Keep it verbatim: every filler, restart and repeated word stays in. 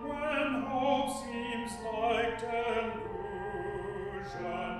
When hope seems like delusion.